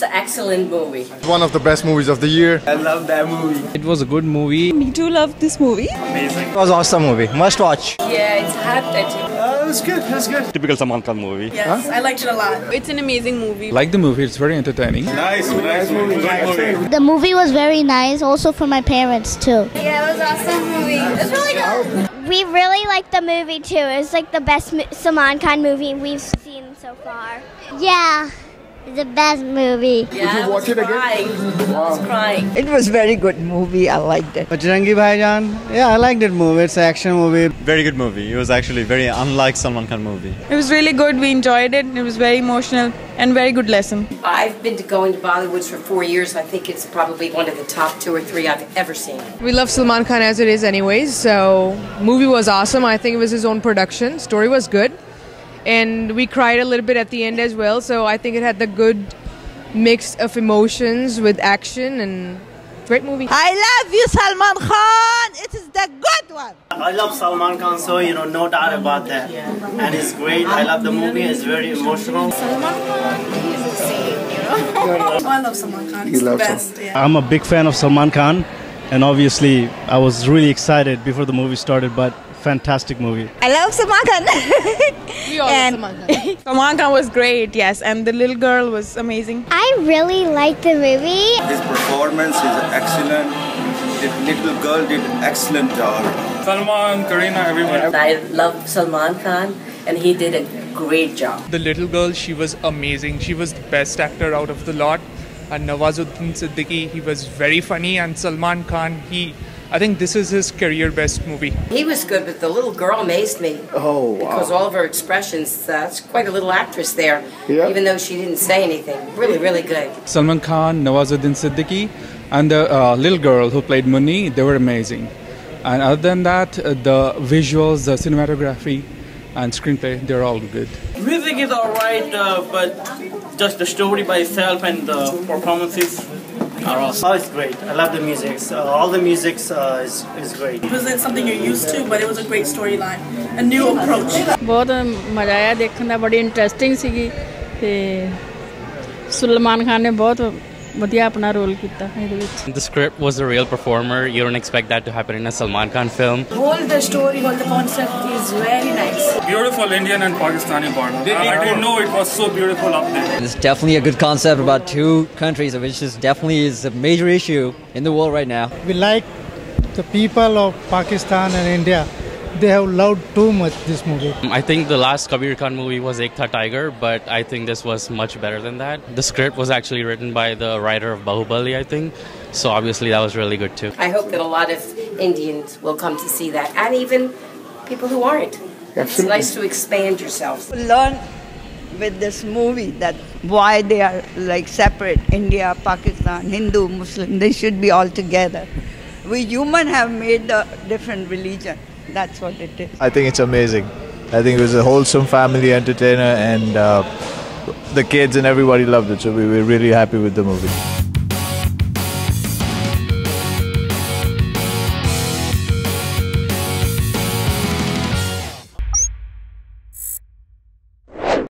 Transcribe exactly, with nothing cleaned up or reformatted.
It's an excellent movie. One of the best movies of the year. I love that movie. It was a good movie. Me too loved this movie. Amazing. It was an awesome movie. Must watch. Yeah, it's hyped at you. Uh, it was good, it was good. Typical Salman Khan movie. Yes, huh? I liked it a lot. It's an amazing movie. Like the movie, it's very entertaining. Nice, nice movie. Nice movie. The movie was very nice, also for my parents too. Yeah, it was an awesome movie. It was really good. We really liked the movie too. It was like the best Salman Khan movie we've seen so far. Yeah. The best movie. Yeah, did you watch it crying. again? Wow. I was crying. It was very good movie. I liked it. Bajrangi Bhaijaan. Yeah, I liked that movie. It's an action movie. Very good movie. It was actually very unlike Salman Khan movie. It was really good. We enjoyed it. It was very emotional and very good lesson. I've been to going to Bollywood for four years. I think it's probably one of the top two or three I've ever seen. We love Salman Khan as it is anyways. So movie was awesome. I think it was his own production. Story was good. And we cried a little bit at the end as well, so I think it had the good mix of emotions with action and great movie. I love you, Salman Khan! It is the good one! I love Salman Khan, so you know, no doubt about that. Yeah. And it's great, I love the movie, it's very emotional. Salman Khan is the same, you know? I love Salman Khan, he's the best. Yeah. I'm a big fan of Salman Khan, and obviously I was really excited before the movie started, but fantastic movie. I love Salman Khan. We all love Salman Khan. Salman Khan was great, yes, and the little girl was amazing. I really liked the movie. His performance is excellent. The little girl did an excellent job. Salman, Kareena, everyone. I love Salman Khan and he did a great job. The little girl, she was amazing. She was the best actor out of the lot. And Nawazuddin Siddiqui, he was very funny, and Salman Khan, he I think this is his career best movie. He was good, but the little girl amazed me. Oh, wow. Because all of her expressions, that's quite a little actress there, yep. Even though she didn't say anything. Really, really good. Salman Khan, Nawazuddin Siddiqui, and the uh, little girl who played Muni, they were amazing. And other than that, uh, the visuals, the cinematography, and screenplay, they're all good. Music is alright, uh, but just the story by itself and the performances. Awesome. Oh, it's great. I love the music. Uh, all the music uh, is, is great. It wasn't something you're used to, but it was a great storyline. A new approach. बहुत मजा आया देखना बड़ी interesting सीगी ते सुलेमान खान ने बहुत बढ़िया अपना रोल किया इधर विच. The script was a real performer. You don't expect that to happen in a Salman Khan film. All the story, all the concept is very nice. Beautiful Indian and Pakistani bond. Did I didn't know it was so beautiful up there. It's definitely a good concept about two countries, which is definitely is a major issue in the world right now. We like the people of Pakistan and India. They have loved too much this movie. I think the last Kabir Khan movie was Ek Tha Tiger, but I think this was much better than that. The script was actually written by the writer of Bahubali, I think. So obviously that was really good too. I hope that a lot of Indians will come to see that, and even people who aren't. Absolutely. It's nice to expand yourself. Learn with this movie that why they are like separate, India, Pakistan, Hindu, Muslim, they should be all together. We human have made the different religion. That's what it is. I think it's amazing. I think it was a wholesome family entertainer, and uh, the kids and everybody loved it, so we were really happy with the movie.